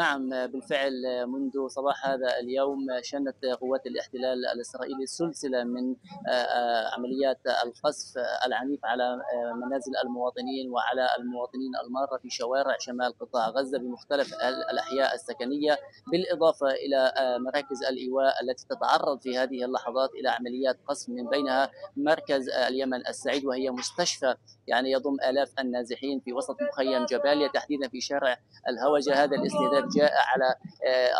نعم بالفعل، منذ صباح هذا اليوم شنت قوات الاحتلال الإسرائيلي سلسلة من عمليات القصف العنيف على منازل المواطنين وعلى المواطنين المارة في شوارع شمال قطاع غزة بمختلف الأحياء السكنية، بالإضافة إلى مراكز الإيواء التي تتعرض في هذه اللحظات إلى عمليات قصف، من بينها مركز اليمن السعيد وهي مستشفى يعني يضم آلاف النازحين في وسط مخيم جباليا، تحديدا في شارع الهوجة. هذا الاستهداف جاء على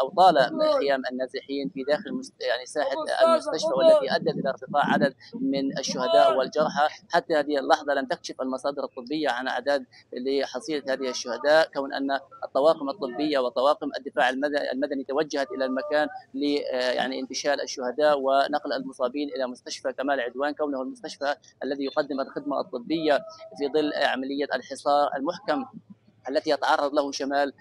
أو طال خيام النازحين في داخل يعني ساحة المستشفى، والتي أدت إلى ارتفاع عدد من الشهداء والجرحى. حتى هذه اللحظة لم تكشف المصادر الطبية عن أعداد لحصيلة هذه الشهداء، كون أن الطواقم الطبية وطواقم الدفاع المدني توجهت إلى المكان ل يعني انتشال الشهداء ونقل المصابين إلى مستشفى كمال عدوان، كونه المستشفى الذي يقدم الخدمة الطبية في ظل عملية الحصار المحكم التي يتعرض له شمال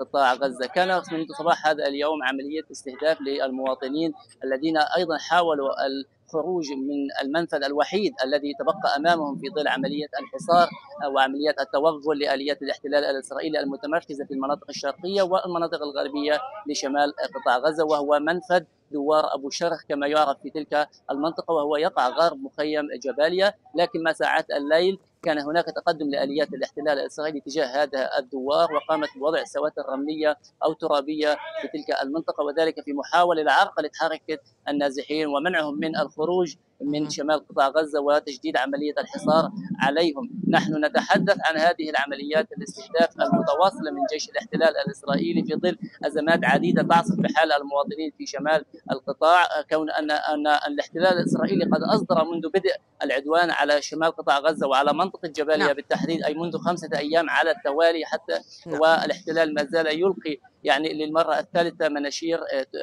قطاع غزة. كان منذ صباح هذا اليوم عملية استهداف للمواطنين الذين أيضا حاولوا الخروج من المنفذ الوحيد الذي تبقى أمامهم في ظل عملية الحصار وعمليات التوغل لآليات الاحتلال الإسرائيلي المتمركزة في المناطق الشرقية والمناطق الغربية لشمال قطاع غزة، وهو منفذ دوار ابو شرخ كما يعرف في تلك المنطقة، وهو يقع غرب مخيم جباليا. لكن مع ساعات الليل كان هناك تقدم لآليات الاحتلال الإسرائيلي تجاه هذا الدوار، وقامت بوضع سواتر رملية أو ترابية في تلك المنطقة، وذلك في محاولة لعرقلة حركة النازحين ومنعهم من الخروج من شمال قطاع غزة وتجديد عملية الحصار عليهم. نحن نتحدث عن هذه العمليات الاستهداف المتواصلة من جيش الاحتلال الإسرائيلي في ظل أزمات عديدة تعصف بحال المواطنين في شمال القطاع، كون أن الاحتلال الإسرائيلي قد أصدر منذ بدء العدوان على شمال قطاع غزة وعلى منطقة جباليا بالتحديد، أي منذ 5 أيام على التوالي حتى، والاحتلال ما زال يلقي يعني للمرة الثالثة مناشير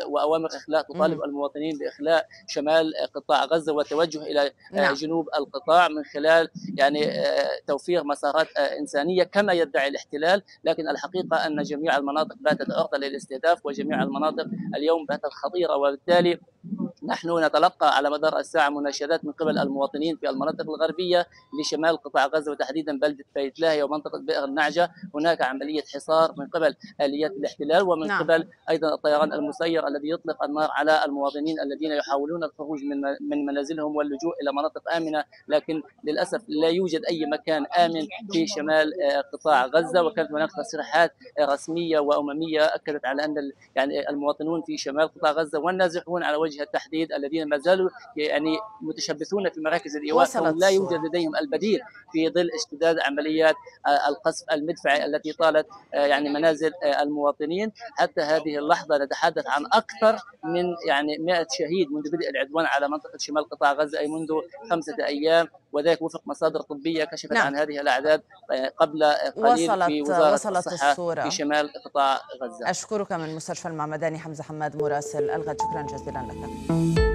وأوامر إخلاء تطالب المواطنين بإخلاء شمال قطاع غزة والتوجه إلى جنوب القطاع من خلال يعني توفير مسارات إنسانية كما يدعي الاحتلال. لكن الحقيقة أن جميع المناطق باتت عرضة للاستهداف، وجميع المناطق اليوم باتت خطيرة، وبالتالي نحن نتلقى على مدار الساعة مناشدات من قبل المواطنين في المناطق الغربية لشمال قطاع غزة، وتحديدا بلدة بيت لاهي ومنطقة بئر النعجة. هناك عملية حصار من قبل آليات الاحتلال ومن قبل أيضا الطيران المسير الذي يطلق النار على المواطنين الذين يحاولون الخروج من منازلهم واللجوء إلى مناطق آمنة، لكن للأسف لا يوجد أي مكان آمن في شمال قطاع غزة. وكانت هناك تصريحات رسمية وأممية أكدت على أن يعني المواطنون في شمال قطاع غزة والنازحون على وجه التحديد الذين ما زالوا يعني متشبثون في مراكز الإيواء لا يوجد لديهم البديل في ظل اشتداد عمليات القصف المدفعي التي طالت يعني منازل المواطنين. حتى هذه اللحظة نتحدث عن أكثر من يعني 100 شهيد منذ بدء العدوان على منطقة شمال قطاع غزة، أي منذ 5 أيام، وذلك وفق مصادر طبية كشفت عن هذه الأعداد قبل قليل في وزارة الصحة في شمال قطاع غزة. أشكرك من مستشفى المعمداني حمزة حماد مراسل الغد، شكرا جزيلا لك.